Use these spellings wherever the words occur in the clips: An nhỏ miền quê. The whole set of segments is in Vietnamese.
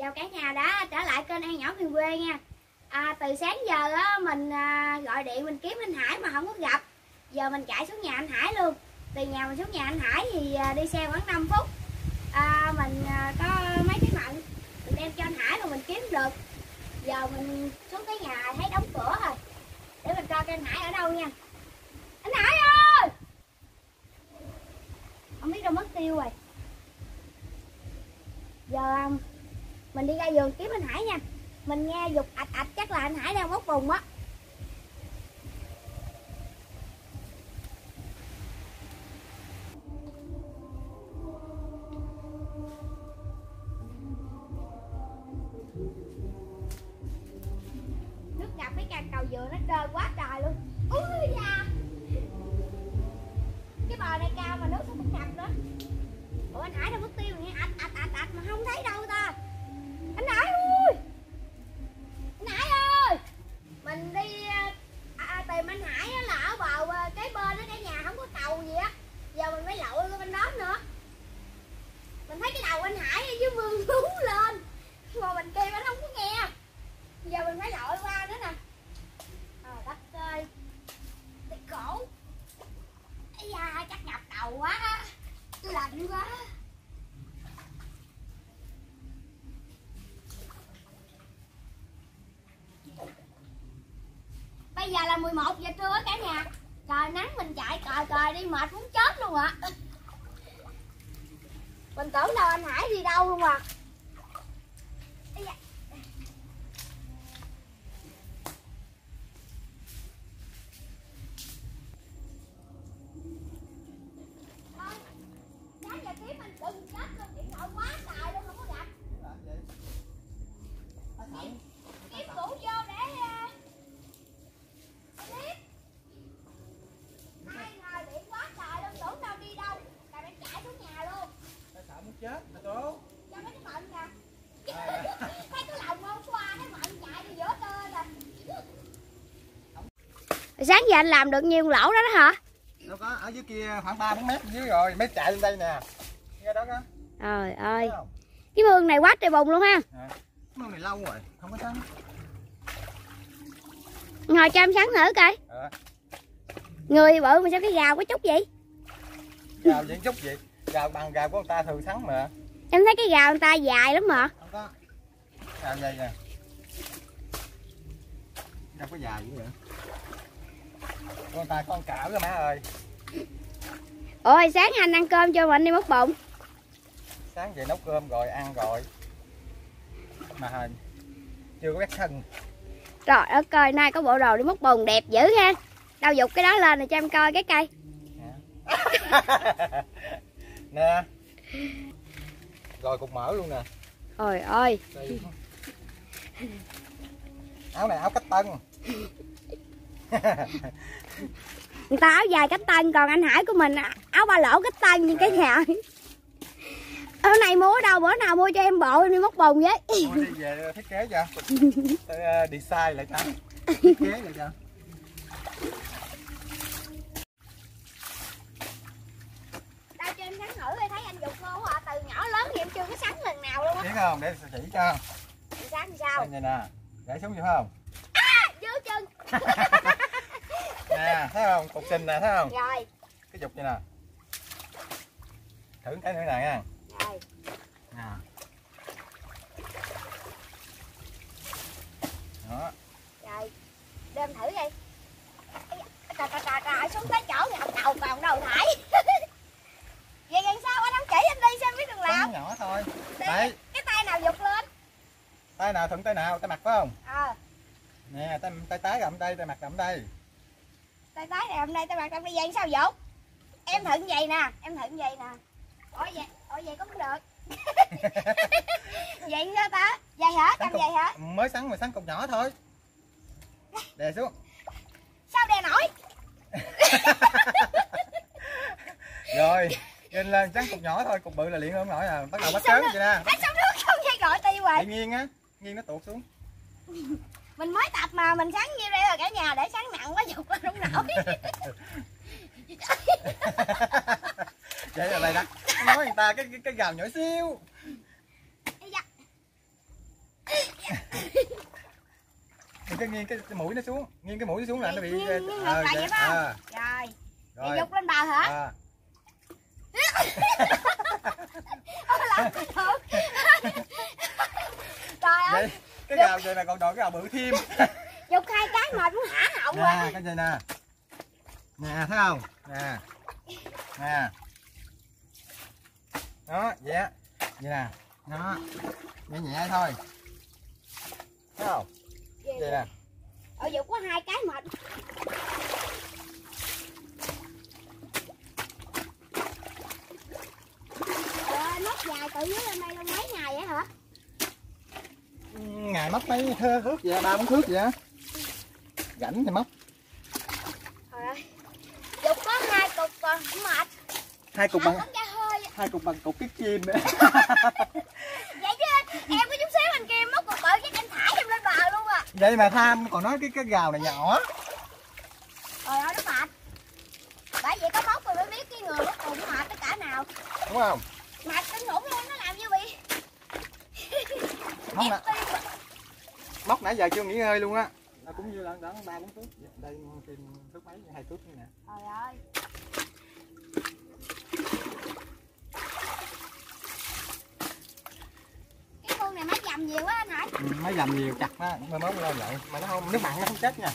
Chào cả nhà đã trở lại kênh An Nhỏ Miền Quê nha. Từ sáng giờ á, mình gọi điện mình kiếm anh Hải mà không có gặp. Giờ mình chạy xuống nhà anh Hải luôn. Từ nhà mình xuống nhà anh Hải thì đi xe khoảng 5 phút. Mình có mấy cái mận mình đem cho anh Hải mà mình kiếm được. Giờ mình xuống tới nhà thấy đóng cửa rồi. Để mình coi anh Hải ở đâu nha. Anh Hải ơi, không biết đâu mất tiêu rồi. Giờ mình đi ra vườn kiếm anh Hải nha. Mình nghe dục ạch ạch chắc là anh Hải đang móc vùng á. Nước ngập mấy cây cầu dừa nó trơn quá trời luôn. Úi da, cái bờ này cao mà nước không ngập nữa. Ủa anh Hải đâu mất tiêu nghe ạch ạch ạch ạch mà không thấy đâu ta. Anh Hải ơi, anh Hải ơi, mình đi tìm anh Hải là ở bờ cái bên đó, cái nhà không có cầu gì á. Giờ mình phải lội qua bên đó nữa. Mình thấy cái đầu anh Hải ở dưới mương rú lên mà mình kêu anh không có nghe. Giờ mình phải lội qua nữa nè. Đất ơi, cái cổ ấy da, chắc ngập đầu quá á, lạnh quá. Bây giờ là 11 giờ trưa cả nhà. Trời nắng mình chạy còi còi đi mệt muốn chết luôn ạ. Mình tưởng đâu anh Hải đi đâu luôn à. Chết mà cô. Cho mấy cái mận kìa. Thấy cái lòng không qua cái mận chạy đi giữa trưa rồi. Sáng giờ anh làm được nhiều lỗ đó đó hả? Đâu có, ở dưới kia khoảng 3-4 mét dưới rồi, mới chạy lên đây nè. Nghe đó đó. Trời ơi, cái mương này quá trời bùng luôn ha. Cái mương này lâu rồi, không có sẵn. Ngồi cho em sẵn thử coi. Người bự mà sao cái gào có chút vậy? Gào vậy chút vậy? Gào bằng gào của người ta thường sắn mà. Em thấy cái gào người ta dài lắm mà. Không có. Gào dài nè. Đâu có dài dữ vậy? Người ta con cảo rồi má ơi. Ôi sáng anh ăn cơm cho mình đi mất bụng. Sáng về nấu cơm rồi ăn rồi. Mà hình chưa có bét thân. Trời ơi coi nay có bộ đồ đi mất bụng đẹp dữ ha. Đâu dục cái đó lên rồi cho em coi cái cây. Nè, rồi cục mỡ luôn nè. Trời ơi, áo này áo cách tân. Người ta áo dài cách tân, còn anh Hải của mình áo ba lỗ cách tân như cái nhà. Ở này mua ở đâu, bữa nào mua cho em bộ em đi móc bùn với. Mua đi về thiết kế cho, design lại cho, thiết kế lại cho. Biết không, để chỉ cho. Sáng sao? Đây nè, để xuống gì phải không? À, vô chân. Nè, thấy không? Cục trình nè, thấy không? Rồi. Cái dục vậy nè. Thử cái nữa này nha. Rồi. Nè. Đó. Rồi. Đem thử đi. Trời trời trời trời, xuống tới chỗ ngập đầu còn đâu thải. Vậy gần sao anh không chỉ anh đi xem biết đường làm. Nhỏ thôi. Đấy. Nào dục lên. Tay nào thuận tay nào, tay mặt phải không? Nè, tay trái gặm đây, tay mặt gặm đây. Tay trái gặm đây, tay mặt gặm đây, vậy sao dục? Em thuận vậy nè, em thuận vậy nè. Ủa vậy cũng được. Vậy sao ta? Vậy hả? Cầm vậy hả? Mới sắn mà sắn cục nhỏ thôi. Đè xuống. Sao đè nổi? Rồi, lên lên sắn cục nhỏ thôi, cục bự là liền không nổi à, bắt đầu bắt sớm vậy nè. Gọi tiêu rồi. Tự nhiên á, nghiêng nó tuột xuống. Mình mới tập mà mình sáng như đây rồi cả nhà, để sáng nặng quá dục lên không nổi. Vậy là đây đó. Nói người ta cái gào nhỏ xíu. Mình cứ nghiêng cái mũi nó xuống, nghiêng cái mũi nó xuống là nó bị vậy phải không? Rồi. Rồi. Dục lên bờ hả? À. Trời ơi. Vậy, cái gào này là còn đòi cái gào bự thêm. Dục hai cái mệt muốn hả hậu nè, rồi. Nè, cái này nè. Nè, thấy không? Nè. Nè. Đó, vậy á. Vậy nè. Nó nhẹ nhẹ thôi. Thấy không? Vậy nè. Ở dục có hai cái mệt. Dài tự dưới lên đây luôn mấy ngày vậy hả? Ngày móc mấy thước vậy, 3-4 thước vậy á. Rảnh thì móc. Trời ơi. Dục có 2 cục còn cũng mệt. 2 cục bằng hơi. 2 cục bằng cục cái chim nữa. Vậy chứ em có chút xíu anh kia móc cục bự chắc anh thải em lên bờ luôn à. Vậy mà tham còn nói cái gào này nhỏ. Trời ơi nó mệt. Bởi vậy có móc rồi mới biết cái người móc cũng mệt tới cả nào. Đúng không? Mệt kinh khủng luôn, nó làm như bị móc nè, móc nãy giờ chưa nghỉ ngơi luôn á, nó cũng như là đó 3-4 thước, đây tìm thước mấy 2 thước nữa nè. Trời ơi. Cái con này máy dầm nhiều quá anh hả? Ừ, máy dầm nhiều chặt á, mới mốt lên vậy mà nó không, nước mặn nó không chết nha.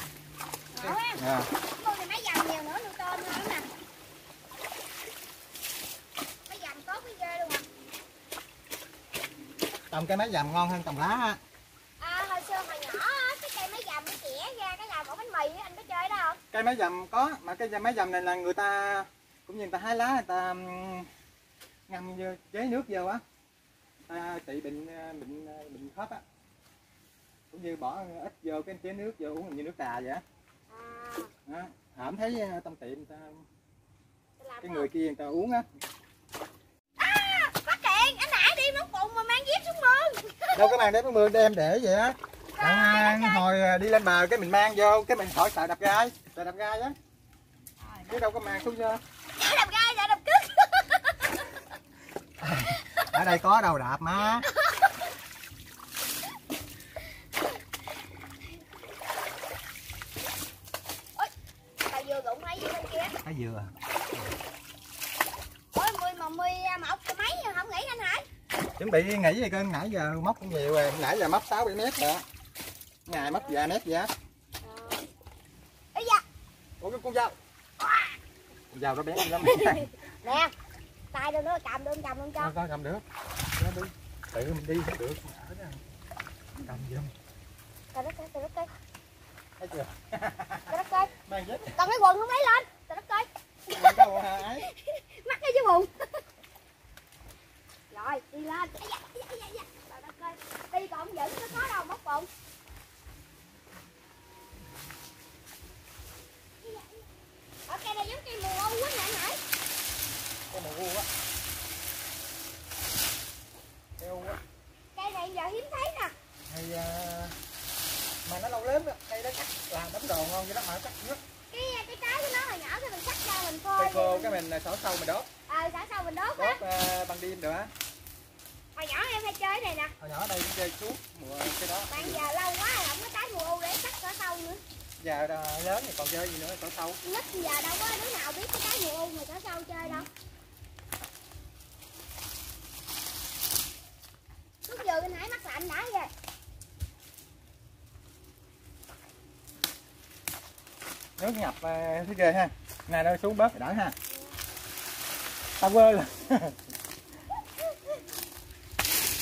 Ngộ ha. Dạ. Cái con này máy dầm nhiều nữa nuôi tôm hơn nè. Trồng cây máy dầm ngon hơn trồng lá á. À, hồi xưa hồi nhỏ cái cây máy dầm nó chẻ ra cái làm ổ bánh mì, anh có chơi đó không? Cây máy dầm có, mà cây máy dầm này là người ta cũng như người ta hái lá, người ta ngâm vô, chế nước vô á, trị bệnh khớp á, cũng như bỏ ít vô cái chế nước vô uống như nước trà vậy á. À. Hổng thấy trong tiệm người ta, cái người kia người ta uống á. Đâu cái màn đếm mưa đem để vậy á. À, hồi đi lên bờ cái mình mang vô cái mình khỏi sợ đập gai, sợ đập gai á. Chứ đâu có màn xuống chưa? Sợ đập gai, sợ đập cứt. À, ở đây có đâu đạp má. Ôi, bà dừa đụng thấy gì bên kia? Cái dừa. Ôi, mười mọc cái máy không nghĩ anh hả? Chuẩn bị nghỉ về cơn, nãy giờ móc cũng nhiều rồi, nãy giờ móc 6-7 mét rồi. Ngày móc vài mét vậy á. Dạ. Ủa cái con dao. Con dao nó bé lắm. Nè, tay đưa nữa, cầm luôn cho. Coi cầm được. Nó đi. Tự mình đi không được. Cầm vô. Trời đất ơi. Thấy chưa? Trời đất ơi. Mang dép. Còn cái quần không lấy lên. Trời đất ơi. Mắc cái chứ bụng. Rồi, đi lên. Dạ. Trời đất ơi. Đi còn không giữ, nó có đâu móc bụng. Ở cây này giống cây mùa u quá nè anh Hải. Cây mùa u quá. Cây u quá. Cây này giờ hiếm thấy nè. Thì mà nó lâu lắm đó. Cây đó cắt làm bánh đồ ngon cho nó mà cắt nước. Cái trái của nó hồi nhỏ thì mình cắt ra mình phơi. Phơi cái mình xỏ sâu mình đốt. Xả sâu mình đốt á. Bằng đêm được á. Hồi nhỏ em hay chơi này nè. Hồi nhỏ ở đây cũng chơi suốt mùa cái đó. Bạn giờ lâu quá rồi không có trái mùa u để cắt xả sâu nữa. Giờ lớn thì còn chơi gì nữa xả sâu. Nít giờ đâu có đứa nào biết cái trái mùa u mà xả sâu chơi đâu. Lúc vừa anh Hải mắc lạnh đã vậy. Nước nhập thế ghê ha. Này đâu xuống bớt đỡ ha. Tao quên rồi.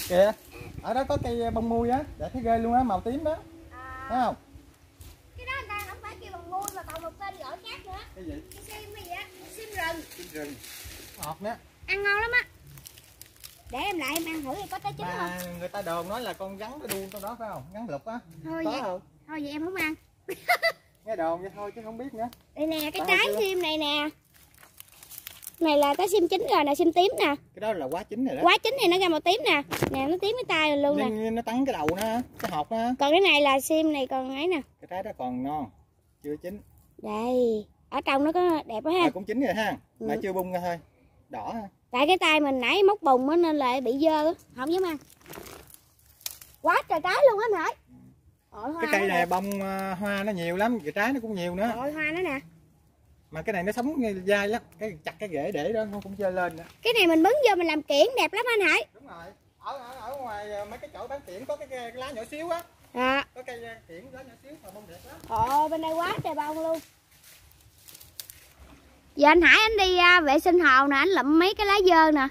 Kìa, ở đó có cây bông mui á, để thấy ghê luôn á, màu tím đó. À, thấy không? Cái đó người ta không phải kêu bông mui mà còn một tên gọi khác nữa. Cái gì? Cái sim cái gì á, sim rừng. Sim rừng. Ngọt nữa. Ăn ngon lắm á. Để em lại em ăn thử thì có trái chín mà không? Người ta đồn nói là con rắn nó đuôi trong đó phải không? Rắn lục á. Thôi vậy. Không? Thôi vậy em không ăn. Nghe đồn vậy thôi chứ không biết nữa. Đây nè, cái trái sim này nè. Này là cái sim chín rồi nè, sim tím nè. Cái đó là quá chín rồi đó. Quá chín thì nó ra màu tím nè. Nè nó tím cái tay rồi luôn nè. Nó tắn cái đầu nó, cái hột nó. Còn cái này là sim này còn ấy nè. Cái trái đó còn non, chưa chín. Đây, ở trong nó có đẹp quá ha. À, cũng chín rồi ha, mà chưa bung ra thôi. Đỏ ha. Tại cái tay mình nãy móc bùng á nên là bị dơ á, không dám ăn. quá trời trái luôn á mày. Cái cây này bông hoa nó nhiều lắm, cái trái nó cũng nhiều nữa. Rồi hoa nó nè. Mà cái này nó sống dai lắm, cái chặt cái rễ để đó không chơi lên nữa. Cái này mình bứng vô mình làm kiển đẹp lắm anh Hải. Đúng rồi. Ở ngoài mấy cái chỗ bán kiển có cái lá nhỏ xíu á. À. Có cây kiển lá nhỏ xíu mà bông đẹp lắm. Ồ, bên đây quá trời bông luôn. Giờ anh Hải anh đi vệ sinh hồ nè, anh lụm mấy cái lá dơ nè.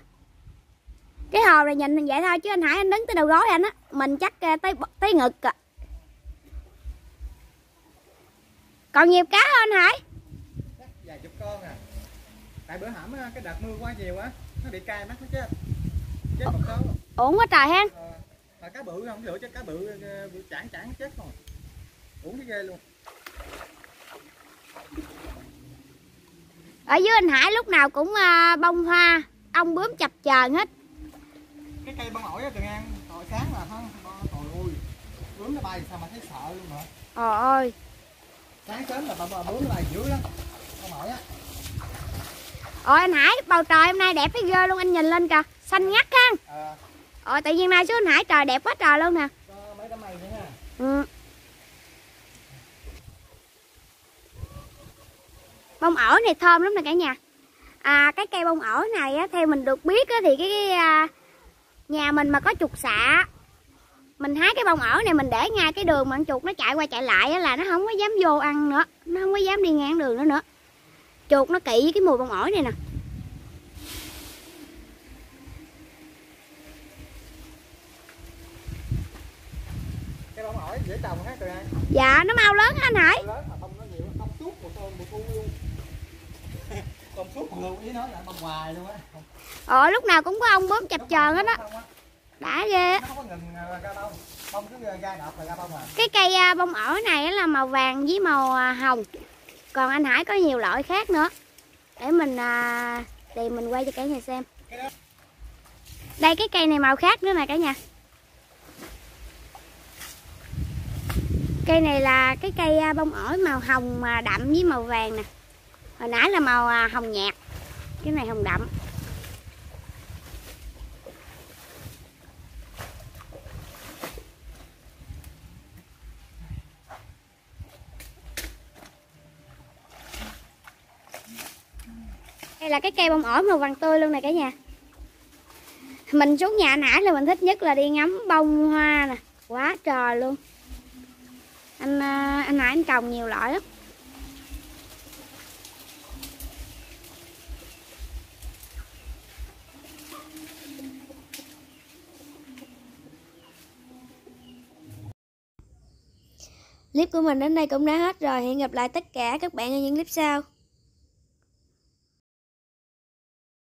Cái hồ này nhìn vậy thôi chứ anh Hải anh đứng tới đầu gối anh á, mình chắc tới ngực à. Còn nhiều cá không anh Hải? Vài chục con à. Tại bữa hổm cái đợt mưa quá nhiều á, nó bị cay mắt nó chết. Chết một số. Uổng quá trời hen. Mà cá bự không lựa chứ cá bự chản chết rồi. Uổng cái ghê luôn. Ở dưới anh Hải lúc nào cũng bông hoa, ong bướm chập chờn hết. Cái cây bông ổi á Tường An, trời sáng là hả? Trời ơi. Bướm nó bay sao mà thấy sợ luôn hả? Trời ơi. Sáng sớm là bướm nó bay dữ lắm. Bông ổi á. Ôi anh Hải, bầu trời hôm nay đẹp thấy ghê luôn, anh nhìn lên kìa, xanh ngắt ha. Ôi tự nhiên nay xuống anh Hải trời đẹp quá trời luôn nè. Có mấy đám mây nữa ha. Ừ. Bông ổi này thơm lắm nè cả nhà. Cái cây bông ổi này á, theo mình được biết á, thì cái nhà mình mà có chuột xạ, mình hái cái bông ổi này mình để ngay cái đường mà con chuột nó chạy qua chạy lại á, là nó không có dám vô ăn nữa. Nó không có dám đi ngang đường nữa. Chuột nó kỵ với cái mùi bông ổi này nè. Cái bông ổi dễ trồng hết rồi anh. Dạ nó mau lớn anh Hải. Lúc nào cũng có ong bướm chập chờn hết á. Đã ghê á. Cái cây bông ổi này là màu vàng với màu hồng. Còn anh Hải có nhiều loại khác nữa. Để mình tìm mình quay cho cả nhà xem. Đây cái cây này màu khác nữa nè cả nhà. Cây này là cái cây bông ổi màu hồng mà đậm với màu vàng nè. Hồi nãy là màu hồng nhạt, cái này hồng đậm. Đây là cái cây bông ổi màu vàng tươi luôn nè cả nhà. Mình xuống nhà nãy là mình thích nhất là đi ngắm bông hoa nè, quá trời luôn. Anh nãy anh trồng nhiều loại lắm. Clip của mình đến đây cũng đã hết rồi. Hẹn gặp lại tất cả các bạn ở những clip sau.